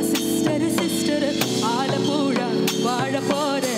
Sister, sister, all the poor,